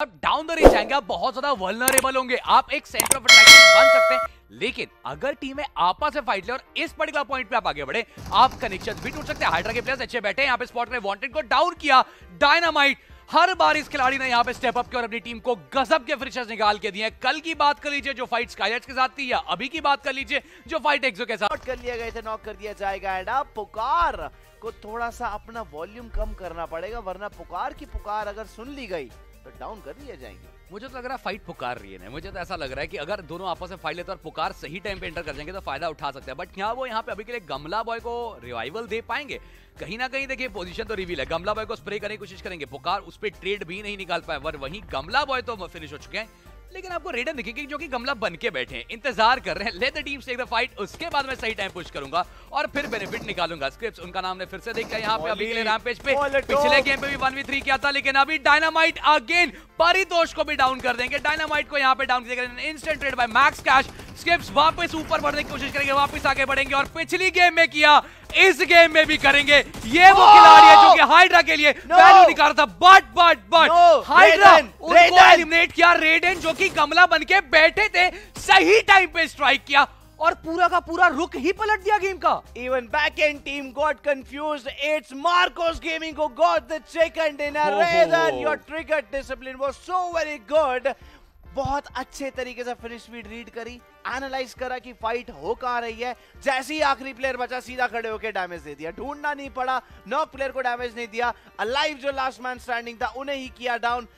आप down the range आएंगे, आप बहुत ज्यादा वल्नरेबल होंगे, आप एक सेंटर ऑफ अट्रैक्शन बन सकते हैं। लेकिन अगर टीमें आपस में फाइट ले और इस पर्टिकुलर पॉइंट पे आप आगे बढ़े, आप कनेक्शन भी टूट सकते हैं। हाइड्रा के प्लेयर्स अच्छे बैठे हैं यहाँ पे, स्पॉट में वांटेड को डाउन किया। डायनामाइट हर बार इस खिलाड़ी ने यहाँ पे स्टेप अप किया और अपनी टीम को गजब के फिनिशर्स निकाल के दिए। कल की बात कर लीजिए जो फाइट स्काईलाइट्स के साथ थी, या अभी की बात कर लीजिए जो फाइट एक्सो के साथ कर लिया गया था। नॉक कर दिया जाएगा एंड अब पुकार को थोड़ा सा अपना वॉल्यूम कम करना पड़ेगा, वरना पुकार की पुकार अगर सुन ली गई तो डाउन कर दिया जाएंगे। मुझे तो लग रहा है फाइट पुकार रही है, मुझे तो ऐसा लग रहा है कि अगर दोनों आपस में फाइट लेते और पुकार सही टाइम पे एंटर कर जाएंगे तो फायदा उठा सकते हैं। बट यहाँ वो यहाँ पे अभी के लिए गमला बॉय को रिवाइवल दे पाएंगे कहीं ना कहीं। देखिए पोजीशन तो रिवील है, गमला बॉय को स्प्रे करने की कोशिश करेंगे, पुकार उस पर ट्रेड भी नहीं निकाल पाए। वहीं गमला बॉय तो फिनिश हो चुके हैं, लेकिन आपको रेडर दिखेंगे जो कि गमला बन के बैठे हैं, इंतजार कर रहे हैं। Let the teams take the fight, उसके बाद मैं सही टाइम पुश करूंगा और फिर बेनिफिट निकालूंगा। स्क्रिप्ट्स उनका नाम ने फिर से देखा यहाँ पे, अभी के लिए रैम्पेज पे पिछले गेम पे भी 1v3 किया था, लेकिन अभी डायनामाइट अगेन परितोष को भी डाउन कर देंगे। डायनामाइट को यहाँ पे डाउन करेंगे, instant trade by max cash. Scripts वापस ऊपर बढ़ने की कोशिश करेंगे, वापस आगे बढ़ेंगे और पिछली गेम में किया इस गेम में भी करेंगे। ये वो खिलाड़ी है जो कि हाइड्रा के लिए वैल्यू निकाल रहा था, बट हाइड्रा उनको एलिमिनेट किया। रेडन जो कि गमला बनके बैठे थे, सही टाइम पे स्ट्राइक किया और पूरा का पूरा रुख ही पलट दिया गेम का। Even back end team got confused. It's Marcos Gaming who got the chicken dinner. Raydan, your trigger discipline was so very good. बहुत अच्छे तरीके से फिनिश स्पीड रीड करी, एनालाइज करा कि फाइट हो कहां रही है। जैसे ही आखिरी प्लेयर बचा, सीधा खड़े होकर डैमेज दे दिया, ढूंढना नहीं पड़ा। नॉक प्लेयर को डैमेज नहीं दिया, अलाइव जो लास्ट मैन स्टैंडिंग था उन्हें ही किया डाउन।